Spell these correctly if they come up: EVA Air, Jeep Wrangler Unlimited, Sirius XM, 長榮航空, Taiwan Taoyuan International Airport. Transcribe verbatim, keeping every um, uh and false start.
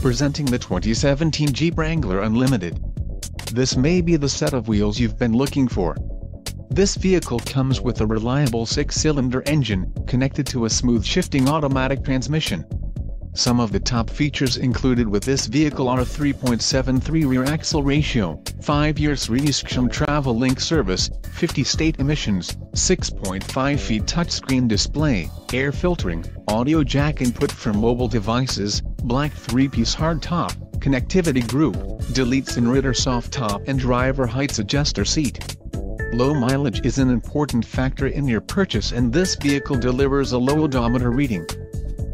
Presenting the twenty seventeen Jeep Wrangler Unlimited. This may be the set of wheels you've been looking for. This vehicle comes with a reliable six-cylinder engine, connected to a smooth shifting automatic transmission. Some of the top features included with this vehicle are three point seven three rear axle ratio, five year Sirius X M travel link service, fifty state emissions, six point five feet touchscreen display, air filtering, audio jack input from mobile devices, black three piece hardtop, connectivity group, deletes and reader soft top and driver heights adjuster seat. Low mileage is an important factor in your purchase, and this vehicle delivers a low odometer reading.